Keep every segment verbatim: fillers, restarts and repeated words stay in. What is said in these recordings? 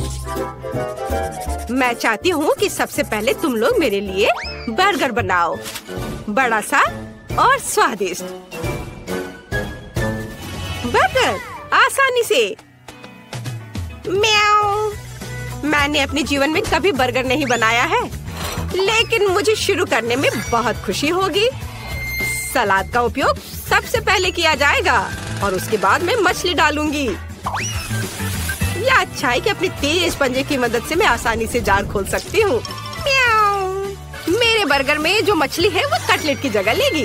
मैं चाहती हूँ कि सबसे पहले तुम लोग मेरे लिए बर्गर बनाओ, बड़ा सा और स्वादिष्ट। बर्गर आसानी से। म्याऊ। मैंने अपने जीवन में कभी बर्गर नहीं बनाया है, लेकिन मुझे शुरू करने में बहुत खुशी होगी। सलाद का उपयोग सबसे पहले किया जाएगा और उसके बाद मैं मछली डालूंगी। यह अच्छा है कि अपने तेज पंजे की मदद से मैं आसानी से जार खोल सकती हूँ। मेरे बर्गर में जो मछली है वो कटलेट की जगह लेगी।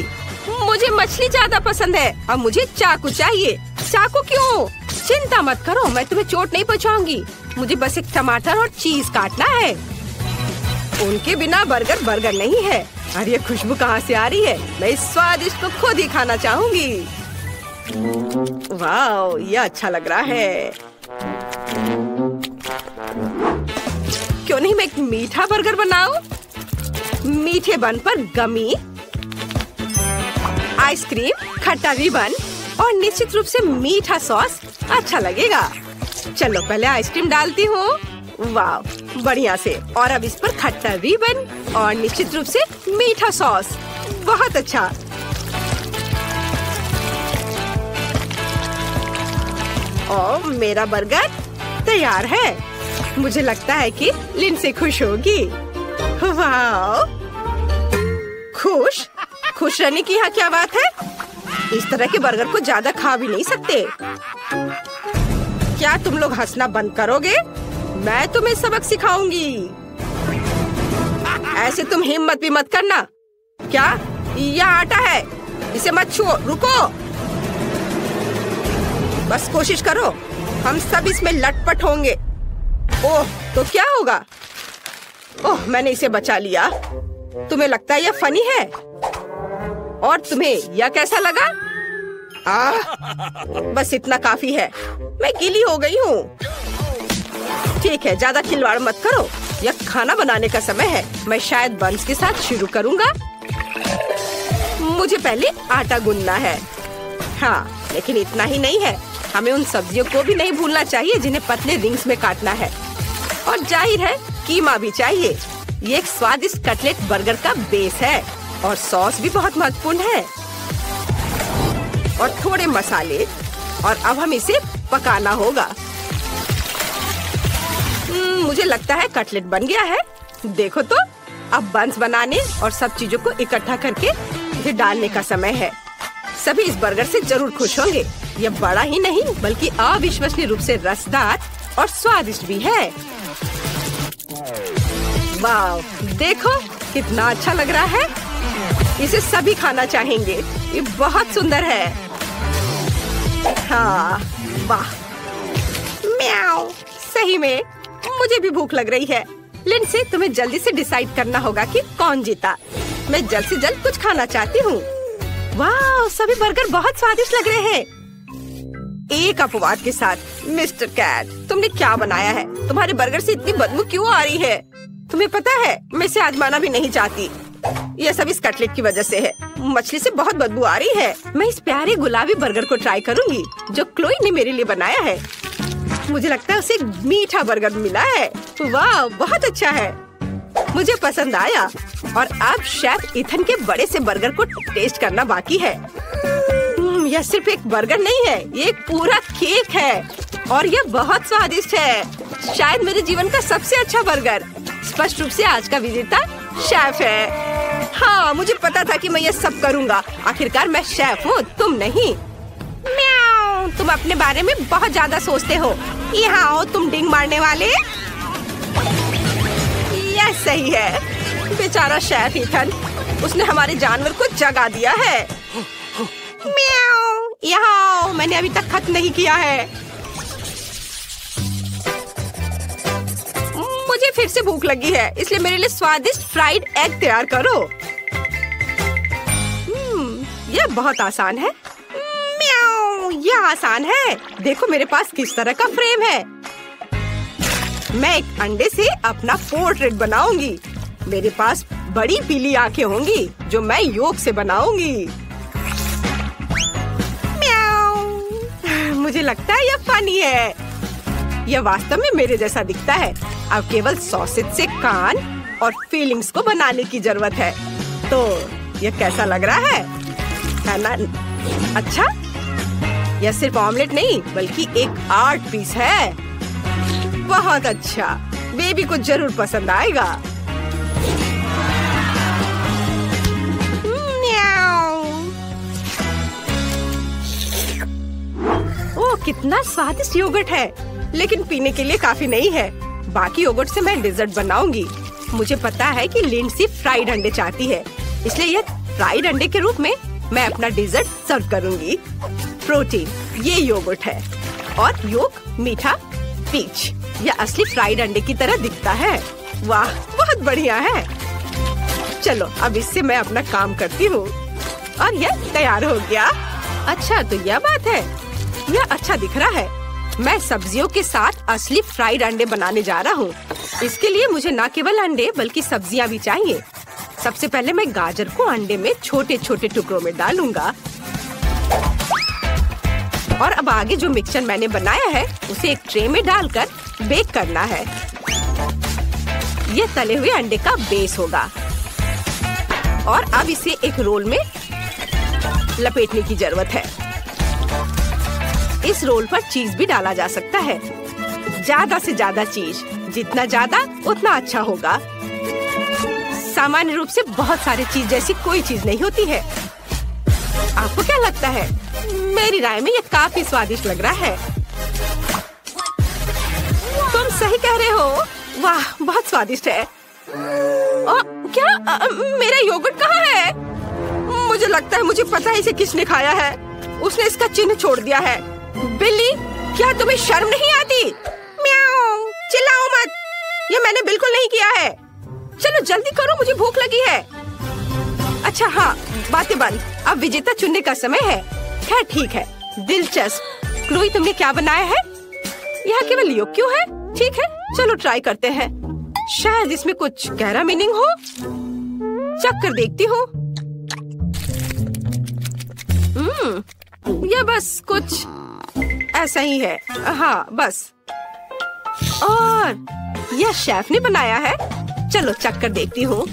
मुझे मछली ज्यादा पसंद है। अब मुझे चाकू चाहिए। चाकू क्यों? चिंता मत करो, मैं तुम्हें चोट नहीं पहुँचाऊंगी। मुझे बस एक टमाटर और चीज काटना है। उनके बिना बर्गर बर्गर नहीं है। अरे ये खुशबू कहाँ से आ रही है? मैं इस स्वादिष्ट को खुद ही खाना चाहूंगी। वाह, यह अच्छा लग रहा है। क्यों नहीं मैं एक मीठा बर्गर बनाऊं? मीठे बन पर गमी, आइसक्रीम, खट्टा रिबन और निश्चित रूप से मीठा सॉस अच्छा लगेगा। चलो पहले आइसक्रीम डालती हूँ। वाह, बढ़िया से। और अब इस पर खट्टा रिबन और निश्चित रूप से मीठा सॉस। बहुत अच्छा। और मेरा बर्गर तैयार है। मुझे लगता है कि लिंसे खुश होगी। वाह, खुश खुश रहने की यहाँ क्या बात है। इस तरह के बर्गर को ज्यादा खा भी नहीं सकते। क्या तुम लोग हंसना बंद करोगे? मैं तुम्हें सबक सिखाऊंगी। ऐसे तुम हिम्मत भी मत करना। क्या यह आटा है? इसे मत छुओ। रुको, बस कोशिश करो। हम सब इसमें लटपट होंगे। ओह, तो क्या होगा? ओह, मैंने इसे बचा लिया। तुम्हें लगता है यह फनी है? और तुम्हें यह कैसा लगा? आह, बस इतना काफी है। मैं गीली हो गई हूँ। ठीक है, ज्यादा खिलवाड़ मत करो। यह खाना बनाने का समय है। मैं शायद बंस के साथ शुरू करूंगा। मुझे पहले आटा गूंदना है। हाँ, लेकिन इतना ही नहीं है। हमें उन सब्जियों को भी नहीं भूलना चाहिए जिन्हें पतले रिंग्स में काटना है। और जाहिर है कीमा भी चाहिए। ये एक स्वादिष्ट कटलेट बर्गर का बेस है और सॉस भी बहुत महत्वपूर्ण है। और थोड़े मसाले। और अब हम इसे पकाना होगा। मुझे लगता है कटलेट बन गया है। देखो तो, अब बंस बनाने और सब चीजों को इकट्ठा करके फिर डालने का समय है। सभी इस बर्गर से जरूर खुश होंगे। यह बड़ा ही नहीं बल्कि अविश्वसनीय रूप से रसदार और स्वादिष्ट भी है। वाह, देखो कितना अच्छा लग रहा है। इसे सभी खाना चाहेंगे। ये बहुत सुंदर है। हाँ, वाह। म्याऊ, सही में मुझे भी भूख लग रही है। लिंसे, तुम्हें जल्दी से डिसाइड करना होगा कि कौन जीता। मैं जल्द से जल्द कुछ खाना चाहती हूँ। वाह, सभी बर्गर बहुत स्वादिष्ट लग रहे हैं। एक अपवाद के साथ। मिस्टर कैट, तुमने क्या बनाया है? तुम्हारे बर्गर से इतनी बदबू क्यों आ रही है? तुम्हें पता है, मैं इसे आजमाना भी नहीं चाहती। यह सब इस कटलेट की वजह से है। मछली से बहुत बदबू आ रही है। मैं इस प्यारे गुलाबी बर्गर को ट्राई करूंगी जो क्लोई ने मेरे लिए बनाया है। मुझे लगता है उसे मीठा बर्गर मिला है। वाह, बहुत अच्छा है। मुझे पसंद आया। और अब शेफ इथन के बड़े से बर्गर को टेस्ट करना बाकी है। यह सिर्फ एक बर्गर नहीं है, ये एक पूरा केक है और यह बहुत स्वादिष्ट है। शायद मेरे जीवन का सबसे अच्छा बर्गर। स्पष्ट रूप से आज का विजेता शेफ है। हाँ, मुझे पता था कि मैं यह सब करूँगा। आखिरकार मैं शेफ हूँ, तुम नहीं। तुम अपने बारे में बहुत ज्यादा सोचते हो। यहाँ हो तुम, डिंग मारने वाले। यह सही है। बेचारा शेफ इथन, उसने हमारे जानवर को जगा दिया है। म्याऊ, यहाँ आओ, मैंने अभी तक खत्म नहीं किया है। मुझे फिर से भूख लगी है, इसलिए मेरे लिए स्वादिष्ट फ्राइड एग तैयार करो। हम्म, यह बहुत आसान है। यह आसान है। देखो मेरे पास किस तरह का फ्रेम है। मैं एक अंडे से अपना पोर्ट्रेट बनाऊंगी। मेरे पास बड़ी पीली आंखें होंगी जो मैं योग से बनाऊंगी। म्याऊ, मुझे लगता है यह फनी है। यह वास्तव में मेरे जैसा दिखता है। अब केवल सॉसेज से कान और फीलिंग्स को बनाने की जरूरत है। तो यह कैसा लग रहा है? है ना? अच्छा, यह सिर्फ ऑमलेट नहीं बल्कि एक आर्ट पीस है। बहुत अच्छा, बेबी को जरूर पसंद आएगा। ओ, कितना स्वादिष्ट योगर्ट है, लेकिन पीने के लिए काफी नहीं है। बाकी योगर्ट से मैं डेजर्ट बनाऊंगी। मुझे पता है कि लिंडसी फ्राइड अंडे चाहती है, इसलिए यह फ्राइड अंडे के रूप में मैं अपना डेजर्ट सर्व करूंगी। प्रोटीन ये योगर्ट है और योग मीठा पीच। यह असली फ्राइड अंडे की तरह दिखता है। वाह, बहुत बढ़िया है। चलो अब इससे मैं अपना काम करती हूँ। और यह तैयार हो गया। अच्छा, तो यह बात है, यह अच्छा दिख रहा है। मैं सब्जियों के साथ असली फ्राइड अंडे बनाने जा रहा हूँ। इसके लिए मुझे न केवल अंडे बल्कि सब्जियाँ भी चाहिए। सबसे पहले मैं गाजर को अंडे में छोटे छोटे टुकड़ों में डालूंगा। और अब आगे जो मिक्सचर मैंने बनाया है उसे एक ट्रे में डालकर बेक करना है। यह तले हुए अंडे का बेस होगा। और अब इसे एक रोल में लपेटने की जरूरत है। इस रोल पर चीज भी डाला जा सकता है, ज्यादा से ज्यादा चीज, जितना ज्यादा उतना अच्छा होगा। सामान्य रूप से बहुत सारी चीज जैसी कोई चीज नहीं होती है। आपको क्या लगता है? मेरी राय में यह काफी स्वादिष्ट लग रहा है। तुम सही कह रहे हो। वाह, बहुत स्वादिष्ट है। ओ, क्या आ, मेरा योगर्ट कहाँ है? मुझे लगता है मुझे पता है इसे किसने खाया है। उसने इसका चिन्ह छोड़ दिया है। बिल्ली, क्या तुम्हें शर्म नहीं आती? म्याऊं, चिल्लाओ मत। ये मैंने बिल्कुल नहीं किया है। चलो जल्दी करो, मुझे भूख लगी है। अच्छा हाँ, बातें बंद। अब विजेता चुनने का समय है। खैर ठीक है, दिलचस्प। क्लोई, तुमने क्या बनाया है? यह केवल योग क्यों है? ठीक है, चलो ट्राई करते हैं। शायद इसमें कुछ गहरा मीनिंग हो। चक्कर देखती हूँ। यह बस कुछ ऐसा ही है। हाँ बस। और यह शेफ ने बनाया है। चलो चख कर देखती हूँ।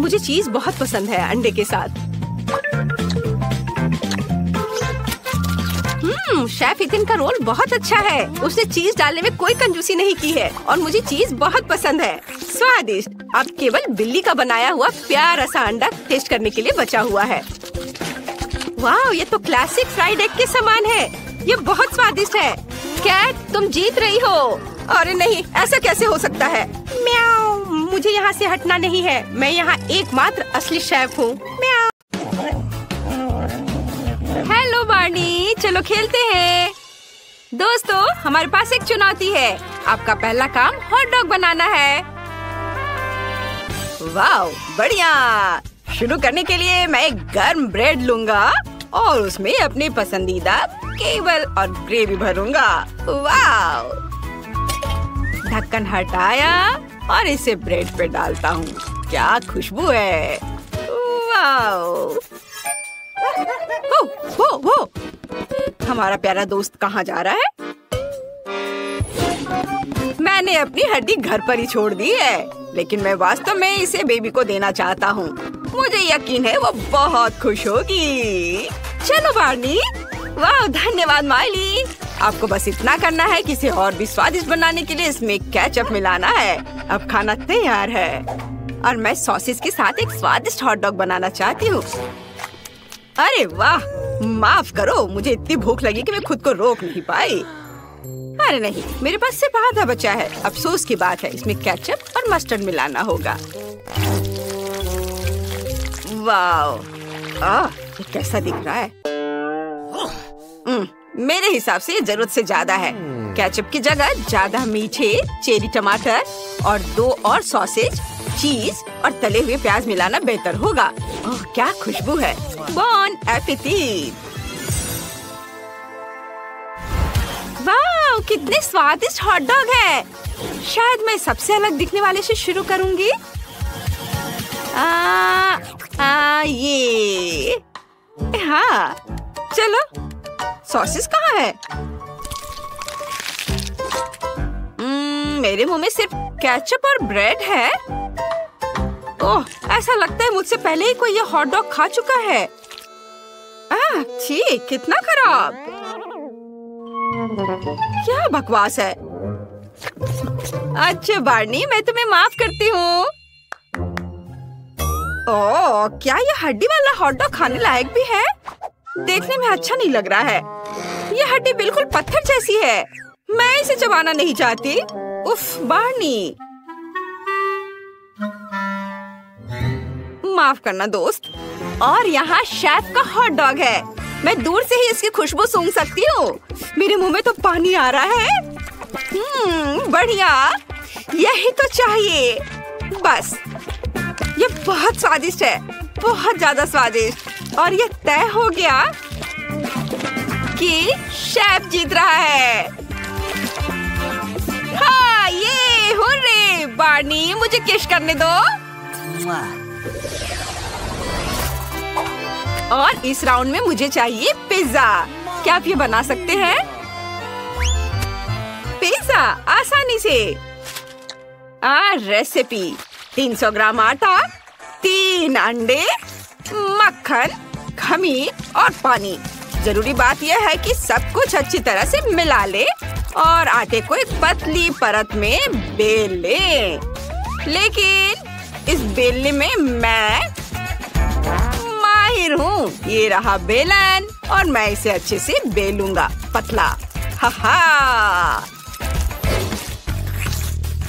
मुझे चीज बहुत पसंद है अंडे के साथ। हम्म, शेफ इतिन का रोल बहुत अच्छा है। उसने चीज डालने में कोई कंजूसी नहीं की है और मुझे चीज बहुत पसंद है। स्वादिष्ट। अब केवल बिल्ली का बनाया हुआ प्यारा सा अंडा टेस्ट करने के लिए बचा हुआ है। वाह, ये तो क्लासिक फ्राइड एग के समान है। ये बहुत स्वादिष्ट है। कैट, तुम जीत रही हो। अरे नहीं, ऐसा कैसे हो सकता है? म्याऊ, मुझे यहाँ से हटना नहीं है। मैं यहाँ एकमात्र असली शेफ हूँ। हेलो बार्नी, चलो खेलते हैं। दोस्तों, हमारे पास एक चुनौती है। आपका पहला काम हॉट डॉग बनाना है। वाह बढ़िया। शुरू करने के लिए मैं एक गर्म ब्रेड लूंगा और उसमें अपने पसंदीदा केवल और ग्रेवी भरूंगा। वाव। ढक्कन हटाया और इसे ब्रेड पे डालता हूँ। क्या खुशबू है। वाव। हो, हो, हो। हमारा प्यारा दोस्त कहाँ जा रहा है? मैंने अपनी हड्डी घर पर ही छोड़ दी है, लेकिन मैं वास्तव में इसे बेबी को देना चाहता हूँ। मुझे यकीन है वो बहुत खुश होगी। चलो बार्नी। वाह, धन्यवाद माइली। आपको बस इतना करना है कि इसे और भी स्वादिष्ट बनाने के लिए इसमें केचप मिलाना है। अब खाना तैयार है। और मैं सॉसेज के साथ एक स्वादिष्ट हॉट डॉग बनाना चाहती हूँ। अरे वाह, माफ करो, मुझे इतनी भूख लगी कि मैं खुद को रोक नहीं पाई। अरे नहीं, मेरे पास सिर्फ आधा बचा है। अफसोस की बात है, इसमें केचप और मस्टर्ड मिलाना होगा। वाह, कैसा दिख रहा है? मेरे हिसाब से ये जरूरत से ज्यादा है। केचप की जगह ज्यादा मीठे चेरी टमाटर और दो और सॉसेज, चीज और तले हुए प्याज मिलाना बेहतर होगा। ओह, क्या खुशबू है। बॉन एपेटिट। वाह, कितने स्वादिष्ट हॉट डॉग है। शायद मैं सबसे अलग दिखने वाले से शुरू करूंगी। आ, आ, ये हाँ। चलो, सॉसेस कहाँ है? मेरे मुंह में सिर्फ केचप और ब्रेड है। ओह, ऐसा लगता है मुझसे पहले ही कोई ये हॉट डॉग खा चुका है। आह, छी, कितना खराब। क्या बकवास है। अच्छा बार्नी, मैं तुम्हें माफ करती हूँ। ओह, क्या ये हड्डी वाला हॉट डॉग खाने लायक भी है? देखने में अच्छा नहीं लग रहा है। ये हड्डी बिल्कुल पत्थर जैसी है। मैं इसे चबाना नहीं चाहती। उफ, बार्नी। माफ करना दोस्त। और यहाँ शेफ का हॉट डॉग है। मैं दूर से ही इसकी खुशबू सूंघ सकती हूँ। मेरे मुंह में तो पानी आ रहा है। हम्म, बढ़िया। यही तो चाहिए। बस। ये बहुत स्वादिष्ट है, बहुत ज्यादा स्वादिष्ट। और ये तय हो गया कि शेफ जीत रहा है। हाँ, ये हुर्रे। बार्नी, मुझे किश करने दो। और इस राउंड में मुझे चाहिए पिज्जा। क्या आप ये बना सकते हैं? पिज्जा आसानी से। आ, रेसिपी। तीन सौ ग्राम आटा, तीन अंडे, मक्खन, खमीर और पानी। जरूरी बात यह है कि सब कुछ अच्छी तरह से मिला ले और आटे को एक पतली परत में बेल लें। लेकिन इस बेलने में मैं माहिर हूँ। ये रहा बेलन और मैं इसे अच्छे से बेलूंगा, पतला। हा हा।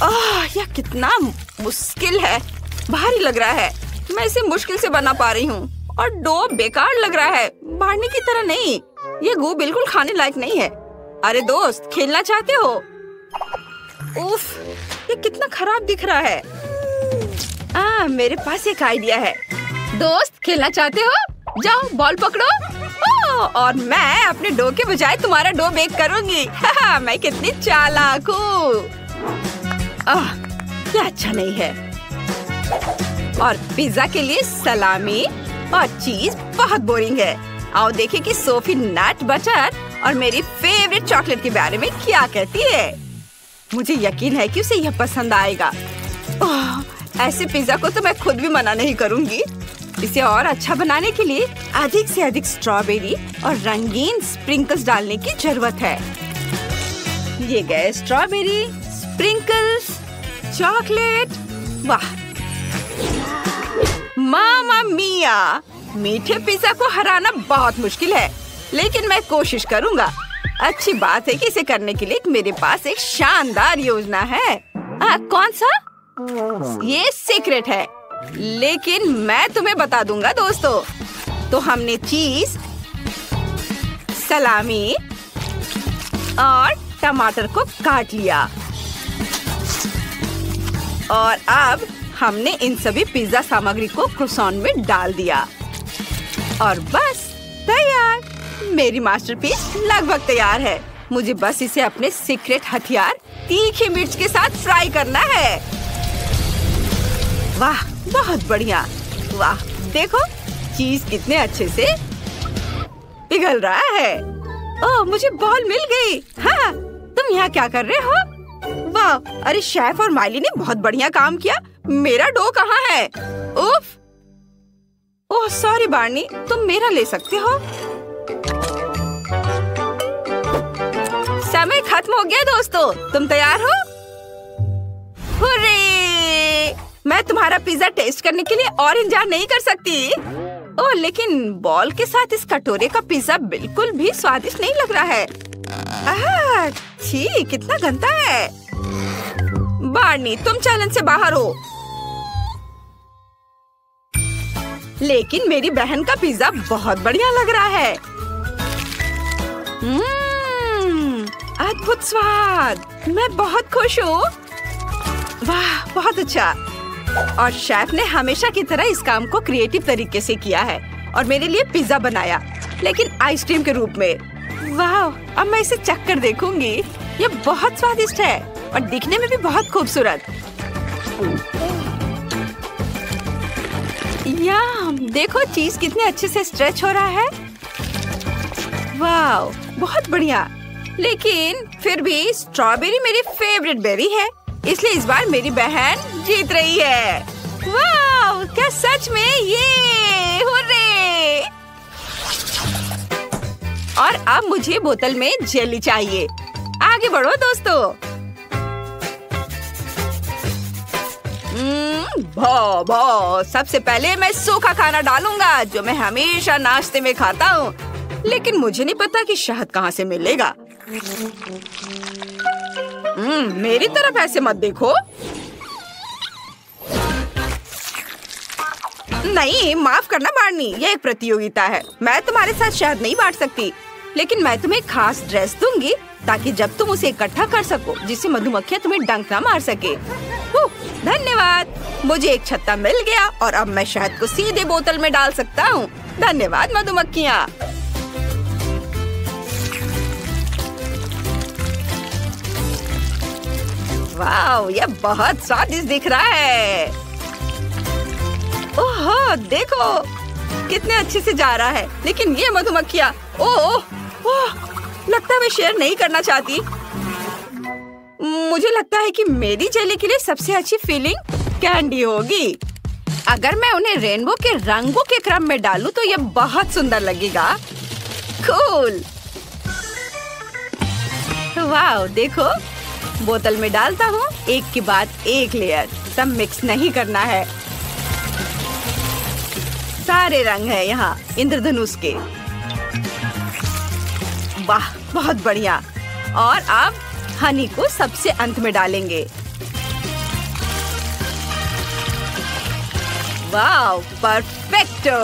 ओह, यह कितना मुश्किल है। भारी लग रहा है। मैं इसे मुश्किल से बना पा रही हूँ और डो बेकार लग रहा है, बाढ़ने की तरह नहीं। ये गो बिल्कुल खाने लायक नहीं है। अरे दोस्त, खेलना चाहते हो? उफ, ये कितना खराब दिख रहा है। आ, मेरे पास एक आइडिया है। दोस्त, खेलना चाहते हो? जाओ बॉल पकड़ो। ओ, और मैं अपने डो के बजाय तुम्हारा डो बेक करूंगी। हाँ, मैं कितनी चालाक हूँ। आह, ये अच्छा नहीं है। और पिज्जा के लिए सलामी और चीज बहुत बोरिंग है। आओ देखें कि सोफी नट बटर और मेरी फेवरेट चॉकलेट के बारे में क्या कहती है। मुझे यकीन है कि उसे यह पसंद आएगा। ओह, ऐसे पिज्जा को तो मैं खुद भी मना नहीं करूंगी। इसे और अच्छा बनाने के लिए अधिक से अधिक स्ट्रॉबेरी और रंगीन स्प्रिंकल्स डालने की जरूरत है। ये गए स्ट्रॉबेरी, स्प्रिंकल्स, चॉकलेट। वाह, मामा मिया। मीठे पिज्जा को हराना बहुत मुश्किल है, लेकिन मैं कोशिश करूंगा। अच्छी बात है कि इसे करने के लिए मेरे पास एक शानदार योजना है। आ, कौन सा? ये सीक्रेट है, लेकिन मैं तुम्हें बता दूंगा दोस्तों। तो हमने चीज, सलामी और टमाटर को काट लिया और अब हमने इन सभी पिज्जा सामग्री को क्रोसॉन में डाल दिया और बस तैयार। मेरी मास्टरपीस लगभग तैयार है। मुझे बस इसे अपने सीक्रेट हथियार तीखी मिर्च के साथ फ्राई करना है। वाह, बहुत बढ़िया। वाह, देखो चीज कितने अच्छे से पिघल रहा है। ओह, मुझे बॉल मिल गई। हाँ, तुम यहाँ क्या कर रहे हो? वाह, अरे शेफ और माइली ने बहुत बढ़िया काम किया। मेरा डो कहाँ है? उफ। ओह, सॉरी बार्नी, तुम मेरा ले सकते हो। समय खत्म हो गया दोस्तों। तुम तैयार हो? हुर्रे! मैं तुम्हारा पिज्जा टेस्ट करने के लिए और इंतजार नहीं कर सकती। ओह, लेकिन बॉल के साथ इस कटोरे का पिज्जा बिल्कुल भी स्वादिष्ट नहीं लग रहा है। आह, छी, कितना गंदा है। बार्नी, तुम चैलेंज से बाहर हो। लेकिन मेरी बहन का पिज्जा बहुत बढ़िया लग रहा है। हम्म, अद्भुत स्वाद। मैं बहुत खुश हूँ। वाह, बहुत अच्छा। और शेफ ने हमेशा की तरह इस काम को क्रिएटिव तरीके से किया है और मेरे लिए पिज्जा बनाया, लेकिन आइसक्रीम के रूप में। वाह, अब मैं इसे चख कर देखूंगी। ये बहुत स्वादिष्ट है और दिखने में भी बहुत खूबसूरत। याम, देखो चीज कितने अच्छे से स्ट्रेच हो रहा है। वाह, बहुत बढ़िया। लेकिन फिर भी स्ट्रॉबेरी मेरी फेवरेट बेरी है। इसलिए इस बार मेरी बहन जीत रही है। वाह, क्या सच में? ये हुर्रे! और अब मुझे बोतल में जेली चाहिए। आगे बढ़ो दोस्तों। भो भो, सबसे पहले मैं सूखा खाना डालूंगा जो मैं हमेशा नाश्ते में खाता हूँ, लेकिन मुझे नहीं पता कि शहद कहाँ से मिलेगा। हम्म, मेरी तरफ ऐसे मत देखो। नहीं, माफ करना बांटनी, यह एक प्रतियोगिता है। मैं तुम्हारे साथ शहद नहीं बांट सकती, लेकिन मैं तुम्हें खास ड्रेस दूंगी ताकि जब तुम उसे इकट्ठा कर सको जिससे मधुमक्खियां तुम्हें डंक ना मार सके। धन्यवाद, मुझे एक छत्ता मिल गया और अब मैं शहद को सीधे बोतल में डाल सकता हूँ। धन्यवाद मधुमक्खियाँ। वाह, यह बहुत स्वादिष्ट दिख रहा है। ओह देखो कितने अच्छे से जा रहा है, लेकिन ये मधुमक्खियाँ, ओह ओह, लगता है मैं शेयर नहीं करना चाहती। मुझे लगता है कि मेरी जेली के लिए सबसे अच्छी फीलिंग कैंडी होगी। अगर मैं उन्हें रेनबो के रंगों के क्रम में डालूं तो यह बहुत सुंदर लगेगा। कूल। वाह देखो, बोतल में डालता हूँ एक के बाद एक लेयर, सब मिक्स नहीं करना है। सारे रंग है यहाँ इंद्रधनुष के। वाह बहुत बढ़िया। और अब हनी को सबसे अंत में डालेंगे। वाह परफेक्टो।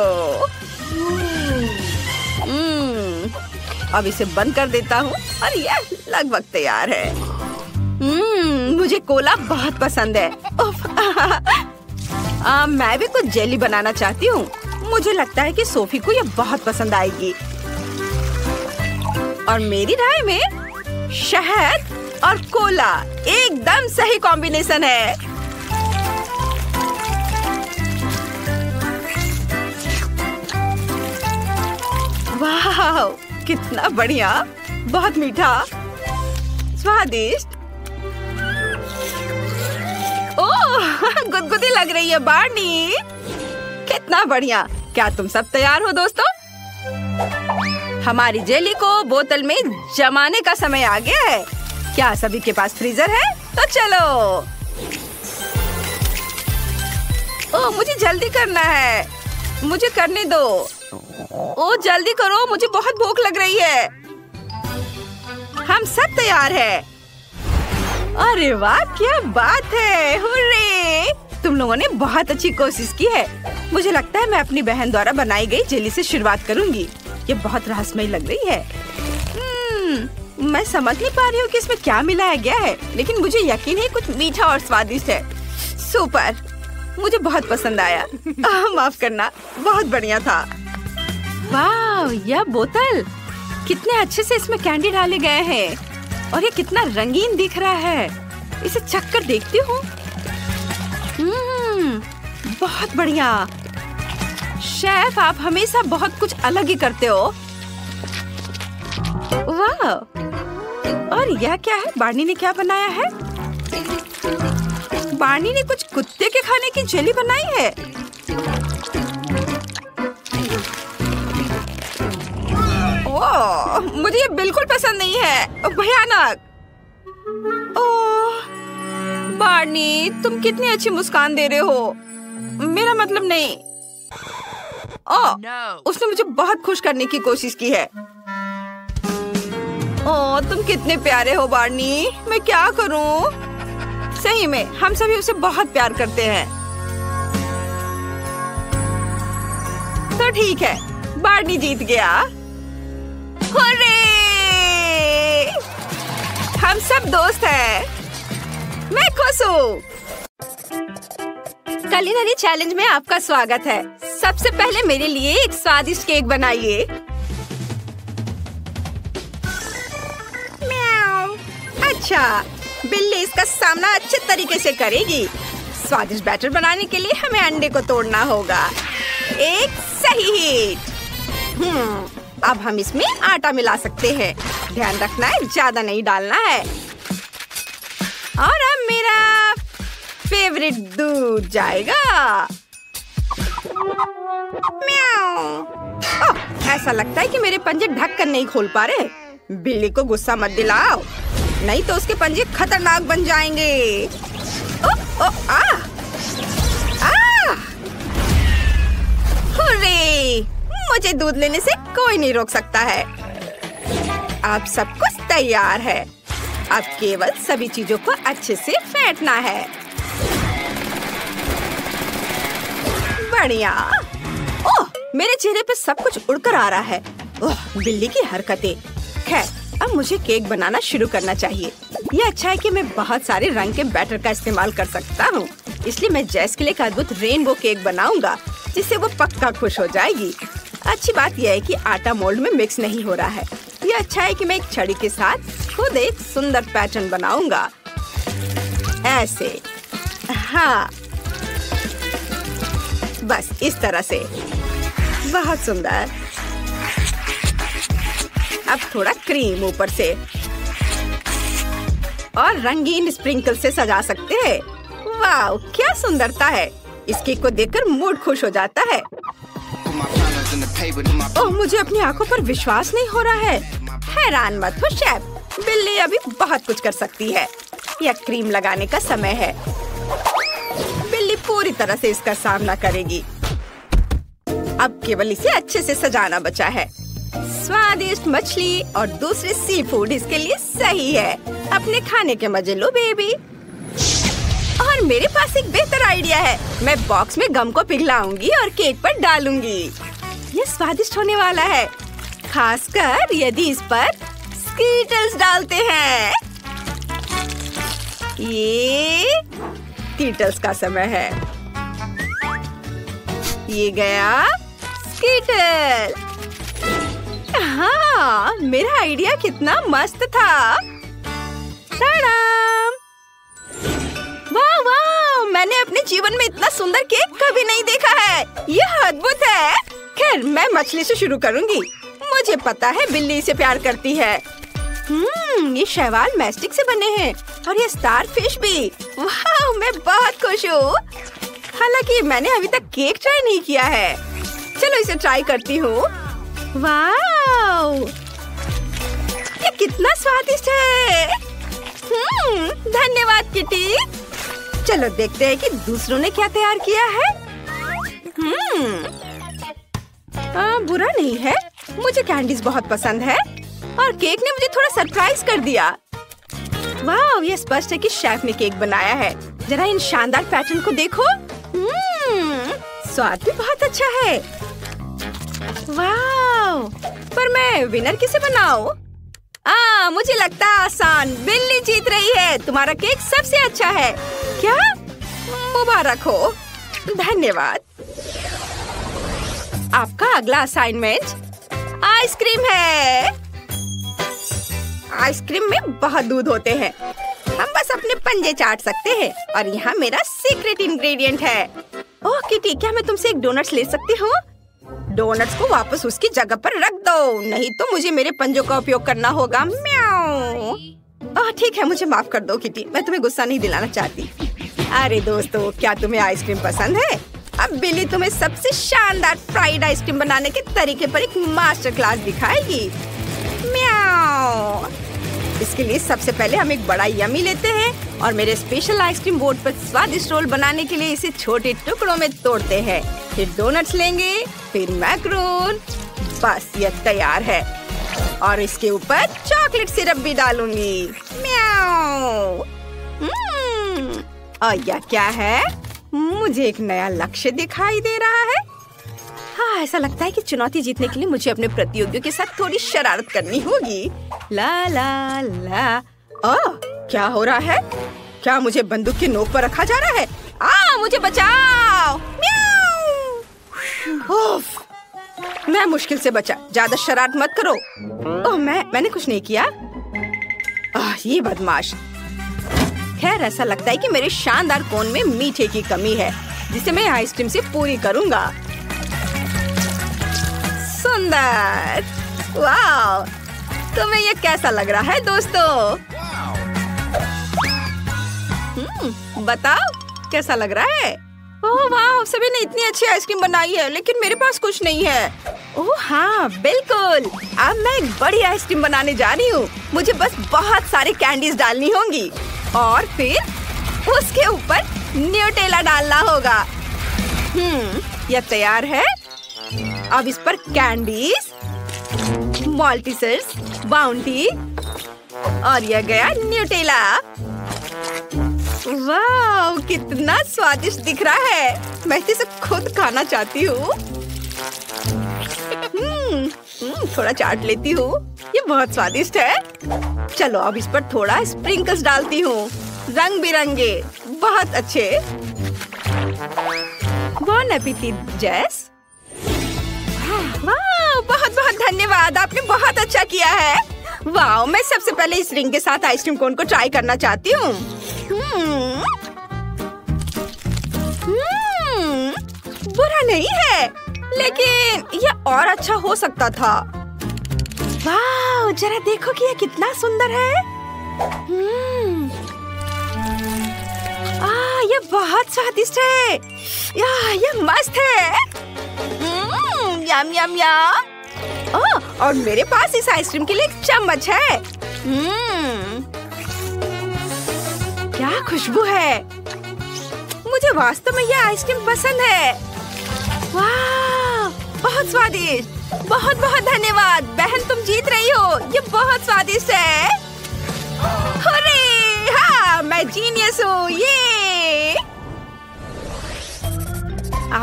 अब इसे बंद कर देता हूँ और यह लगभग तैयार है। हम्म, मुझे कोला बहुत पसंद है। उफ, आ, मैं भी कुछ जेली बनाना चाहती हूँ। मुझे लगता है कि सोफी को यह बहुत पसंद आएगी। और मेरी राय में शहद और कोला एकदम सही कॉम्बिनेशन है। वाह कितना बढ़िया, बहुत मीठा, स्वादिष्ट। गुदगुदी लग रही है बार्नी, कितना बढ़िया। क्या तुम सब तैयार हो दोस्तों? हमारी जेली को बोतल में जमाने का समय आ गया है। क्या सभी के पास फ्रीजर है? तो चलो। ओह मुझे जल्दी करना है, मुझे करने दो। ओह जल्दी करो, मुझे बहुत भूख लग रही है। हम सब तैयार हैं। अरे वाह क्या बात है, हुर्रे! तुम लोगों ने बहुत अच्छी कोशिश की है। मुझे लगता है मैं अपनी बहन द्वारा बनाई गई जेली से शुरुआत करूंगी। ये बहुत रहस्यमय लग रही है। हम्म, मैं समझ नहीं पा रही हूँ कि इसमें क्या मिलाया गया है, लेकिन मुझे यकीन है कुछ मीठा और स्वादिष्ट है। सुपर, मुझे बहुत पसंद आया। माफ करना, बहुत बढ़िया था। वाह यह बोतल, कितने अच्छे से इसमें कैंडी डाले गए हैं और ये कितना रंगीन दिख रहा है। इसे चख कर देखती हूँ। हम्म, बहुत बढ़िया। शेफ आप हमेशा बहुत कुछ अलग ही करते हो। वाह, और यह क्या है? बार्नी ने क्या बनाया है? बार्नी ने कुछ कुत्ते के खाने की जेली बनाई है। ओह, मुझे ये बिल्कुल पसंद नहीं है, भयानक। ओह, बार्नी तुम कितनी अच्छी मुस्कान दे रहे हो, मेरा मतलब नहीं। ओह, उसने मुझे बहुत खुश करने की कोशिश की है। ओह तुम कितने प्यारे हो बार्नी, मैं क्या करूं? सही में हम सभी उसे बहुत प्यार करते हैं। तो ठीक है, बार्नी जीत गया। हुर्रे! हम सब दोस्त हैं। मैं खुश हूँ। कलिनरी चैलेंज में आपका स्वागत है। सबसे पहले मेरे लिए एक स्वादिष्ट केक बनाइए। अच्छा, बिल्ली इसका सामना अच्छे तरीके से करेगी। स्वादिष्ट बैटर बनाने के लिए हमें अंडे को तोड़ना होगा। एक सही हिट। हम्म, अब हम इसमें आटा मिला सकते हैं। ध्यान रखना है, ज्यादा नहीं डालना है। और अब मेरा फेवरेट दूध जाएगा। म्याऊ। ओह, ऐसा लगता है कि मेरे पंजे ढक कर नहीं खोल पा रहे। बिल्ली को गुस्सा मत दिलाओ, नहीं तो उसके पंजे खतरनाक बन जाएंगे। ओ, ओ, आ, आ, हुर्रे, मुझे दूध लेने से कोई नहीं रोक सकता है। अब सब कुछ तैयार है, अब केवल सभी चीजों को अच्छे से फेंटना है। बढ़िया। ओह, मेरे चेहरे पे सब कुछ उड़कर आ रहा है। ओह, बिल्ली की हरकतें। खैर, अब मुझे केक बनाना शुरू करना चाहिए। यह अच्छा है कि मैं बहुत सारे रंग के बैटर का इस्तेमाल कर सकता हूँ, इसलिए मैं जैस के लिए एक अद्भुत रेनबो केक बनाऊंगा, जिससे वो पक्का खुश हो जाएगी। अच्छी बात यह है कि आटा मोल्ड में मिक्स नहीं हो रहा है। यह अच्छा है कि मैं एक छड़ी के साथ खुद एक सुंदर पैटर्न बनाऊंगा, ऐसे। हाँ, बस इस तरह से। बहुत सुंदर। अब थोड़ा क्रीम ऊपर से और रंगीन स्प्रिंकल से सजा सकते हैं। वाह, क्या सुंदरता है। इस केक को देखकर मूड खुश हो जाता है। ओह, मुझे अपनी आंखों पर विश्वास नहीं हो रहा है। हैरान मत हो शेफ, बिल्ली अभी बहुत कुछ कर सकती है। यह क्रीम लगाने का समय है। बिल्ली पूरी तरह से इसका सामना करेगी। अब केवल इसे अच्छे से सजाना बचा है। स्वादिष्ट मछली और दूसरे सी फूड इसके लिए सही है। अपने खाने के मजे लो बेबी। और मेरे पास एक बेहतर आइडिया है। मैं बॉक्स में गम को पिघलाऊंगी और केक पर डालूंगी। यह स्वादिष्ट होने वाला है, खासकर यदि इस पर स्कीटल्स डालते हैं। ये स्कीटल्स का समय है। ये गया स्कीटल। हाँ, मेरा आइडिया कितना मस्त था। वाह वाह, मैंने अपने जीवन में इतना सुंदर केक कभी नहीं देखा है। यह अद्भुत है। खैर, मैं मछली से शुरू करूंगी। मुझे पता है बिल्ली इसे प्यार करती है। हम्म, ये शैवाल मैस्टिक से बने हैं और ये स्टार फिश भी। वाह, मैं बहुत खुश हूँ। हालांकि मैंने अभी तक केक ट्राई नहीं किया है। चलो इसे ट्राई करती हूँ। वाह, ये कितना स्वादिष्ट है। हम्म, धन्यवाद किटी। चलो देखते हैं कि दूसरों ने क्या तैयार किया है। हम्म, आ, बुरा नहीं है। मुझे कैंडीज बहुत पसंद है और केक ने मुझे थोड़ा सरप्राइज कर दिया। वाह, ये स्पष्ट है कि शेफ ने केक बनाया है। जरा इन शानदार पैटर्न को देखो। हम्म, स्वाद भी बहुत अच्छा है। वाह, पर मैं विनर किसे बनाऊं? आ, मुझे लगता है आसान। बिल्ली जीत रही है। तुम्हारा केक सबसे अच्छा है। क्या? मुबारक हो। धन्यवाद। आपका अगला असाइनमेंट आइसक्रीम है। आइसक्रीम में बहुत दूध होते हैं। हम बस अपने पंजे चाट सकते हैं और यहाँ मेरा सीक्रेट इंग्रेडिएंट है। ओह किटी, क्या मैं तुमसे एक डोनट्स ले सकती हूँ? डोनट्स को वापस उसकी जगह पर रख दो, नहीं तो मुझे मेरे पंजों का उपयोग करना होगा। म्याऊ। ओह ठीक है, मुझे माफ कर दो किटी, मैं तुम्हें गुस्सा नहीं दिलाना चाहती। अरे दोस्तों, क्या तुम्हें आइसक्रीम पसंद है? अब बिल्ली तुम्हें सबसे शानदार फ्राइड आइसक्रीम बनाने के तरीके पर एक मास्टर क्लास दिखाएगी। इसके लिए सबसे पहले हम एक बड़ा यमी लेते हैं और मेरे स्पेशल आइसक्रीम बोर्ड पर स्वादिष्ट रोल बनाने के लिए इसे छोटे टुकड़ों में तोड़ते हैं। फिर डोनट्स लेंगे, फिर मैक्रोन। बस ये तैयार है। और इसके ऊपर चॉकलेट सिरप भी डालूंगी। म्याऊ। हम्म, और यह क्या है? मुझे एक नया लक्ष्य दिखाई दे रहा है। हाँ, ऐसा लगता है कि चुनौती जीतने के लिए मुझे अपने प्रतियोगियों के साथ थोड़ी शरारत करनी होगी। ला ला ला। ओह, क्या हो रहा है? क्या मुझे बंदूक की नोक पर रखा जा रहा है? आ, मुझे बचाओ। म्याऊ। ओह, मैं मुश्किल से बचा। ज्यादा शरारत मत करो। ओह, मैं मैंने कुछ नहीं किया। आह, ये बदमाश। खैर, ऐसा लगता है कि मेरे शानदार कोन में मीठे की कमी है, जिसे मैं आइसक्रीम से पूरी करूँगा। सुंदर। वाह, तुम्हें ये कैसा लग रहा है दोस्तों? हम्म, बताओ। कैसा लग रहा है? ओह वाह, सभी ने इतनी अच्छी आइसक्रीम बनाई है, लेकिन मेरे पास कुछ नहीं है। ओह हाँ बिल्कुल, अब मैं एक बड़ी आइसक्रीम बनाने जा रही हूँ। मुझे बस बहुत सारे कैंडीज डालनी होंगी और फिर उसके ऊपर न्यूटेला डालना होगा। हम्म, यह तैयार है। अब इस पर कैंडीज, मॉल्टीसर्स, बाउंटी और यह गया न्यूटेला। वाह, कितना स्वादिष्ट दिख रहा है। मैं इसे खुद खाना चाहती हूँ। हम्म, थोड़ा चाट लेती हूँ, ये बहुत स्वादिष्ट है। चलो अब इस पर थोड़ा स्प्रिंकल्स डालती हूँ, रंग बिरंगे, बहुत अच्छे। बॉन एपेटिट जैस। वाह, बहुत बहुत धन्यवाद, आपने बहुत अच्छा किया है। वाह, मैं सबसे पहले इस रिंग के साथ आइसक्रीम कोन को ट्राई करना चाहती हूँ। बुरा नहीं है, लेकिन यह और अच्छा हो सकता था। वाह, जरा देखो कि यह कितना सुंदर है। आ, यह बहुत स्वादिष्ट है। यह यह मस्त है। यम यम यम। ओह, और मेरे पास इस आइसक्रीम के लिए एक चम्मच है। क्या खुशबू है। मुझे वास्तव में यह आइसक्रीम पसंद है। वाह, बहुत स्वादिष्ट। बहुत बहुत धन्यवाद बहन, तुम जीत रही हो। ये बहुत स्वादिष्ट है। हुर्रे, हाँ, मैं जीनियस हूँ। ये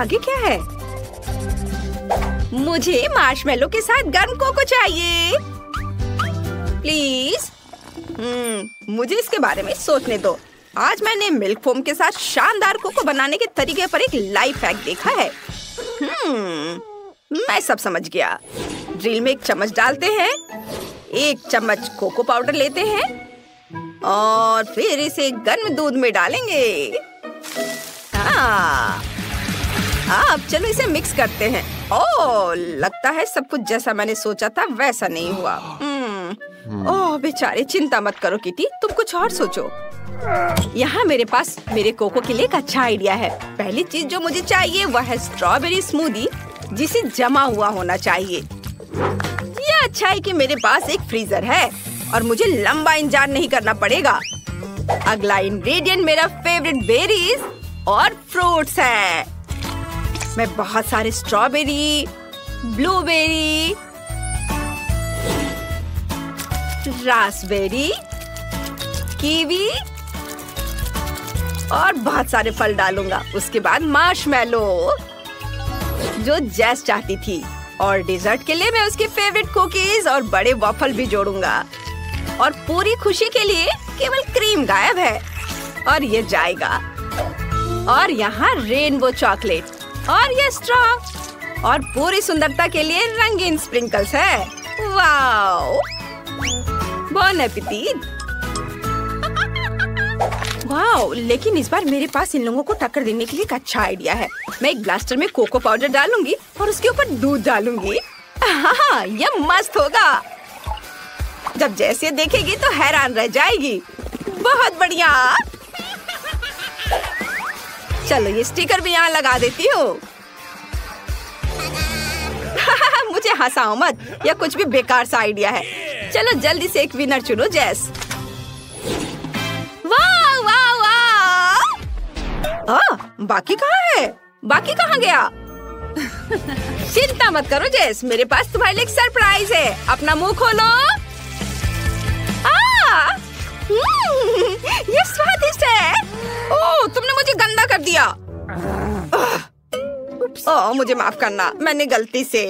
आगे क्या है? मुझे मार्शमेलो के साथ गर्म कोको चाहिए, प्लीज। हम्म, मुझे इसके बारे में सोचने दो। आज मैंने मिल्क फोम के साथ शानदार कोको बनाने के तरीके पर एक लाइफ हैक देखा है। हम्म, मैं सब समझ गया। ड्रिल में एक चम्मच डालते हैं, एक चम्मच कोको पाउडर लेते हैं और फिर इसे गर्म दूध में डालेंगे। हाँ, अब चलो इसे मिक्स करते हैं। ओह, लगता है सब कुछ जैसा मैंने सोचा था वैसा नहीं हुआ। ओह बेचारे, चिंता मत करो किटी, तुम कुछ और सोचो। यहाँ मेरे पास मेरे कोको के लिए एक अच्छा आइडिया है। पहली चीज जो मुझे चाहिए वह है स्ट्रॉबेरी स्मूदी, जिसे जमा हुआ होना चाहिए। यह अच्छा है कि मेरे पास एक फ्रीजर है और मुझे लंबा इंतजार नहीं करना पड़ेगा। अगला इंग्रेडिएंट मेरा फेवरेट बेरीज और फ्रूट्स है। मैं बहुत सारे स्ट्रॉबेरी, ब्लूबेरी, रास्पबेरी, कीवी और बहुत सारे फल डालूंगा। उसके बाद मार्शमेलो, जो जैस चाहती थी। और डेजर्ट के लिए मैं उसके फेवरेट कुकीज और बड़े वॉफल भी जोड़ूंगा। और पूरी खुशी के लिए केवल क्रीम गायब है और ये जाएगा। और यहाँ रेनबो चॉकलेट और ये स्ट्रॉ और पूरी सुंदरता के लिए रंगीन स्प्रिंकल्स है। वाओ, बॉन एपेटिट। वाओ, लेकिन इस बार मेरे पास इन लोगों को टक्कर देने के लिए एक अच्छा आइडिया है। मैं एक ब्लास्टर में कोको पाउडर डालूंगी और उसके ऊपर दूध डालूंगी। हाँ, यह मस्त होगा। जब जैसे देखेगी तो हैरान रह जाएगी। बहुत बढ़िया। चलो ये स्टिकर भी यहाँ लगा देती हूँ। मुझे हंसाओ मत, यह कुछ भी बेकार सा आइडिया है। चलो जल्दी से एक विनर चुनो जैस। वाह वाह वाह। आ, बाकी कहाँ है? बाकी कहाँ गया? चिंता मत करो जैस, मेरे पास तुम्हारे लिए एक सरप्राइज है। अपना मुंह खोलो। आ, ये स्वादिष्ट है। ओह, तुमने मुझे गंदा कर दिया। ओह, मुझे माफ करना, मैंने गलती से।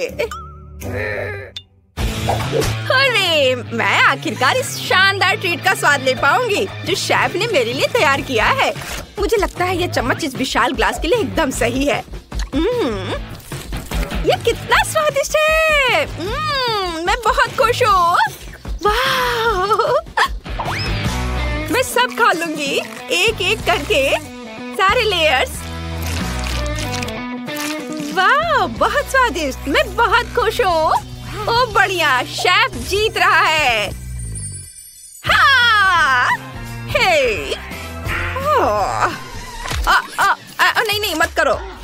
अरे, मैं आखिरकार इस शानदार ट्रीट का स्वाद ले पाऊंगी जो शेफ ने मेरे लिए तैयार किया है। मुझे लगता है यह चम्मच इस विशाल ग्लास के लिए एकदम सही है। यह कितना स्वादिष्ट है। मैं बहुत खुश हूँ। वाह, मैं सब खा लूंगी, एक एक करके, सारे लेयर्स। वाह, बहुत स्वादिष्ट, मैं बहुत खुश हूँ। ओ बढ़िया, शेफ जीत रहा है। हाँ, हे, ओ, आ, करो।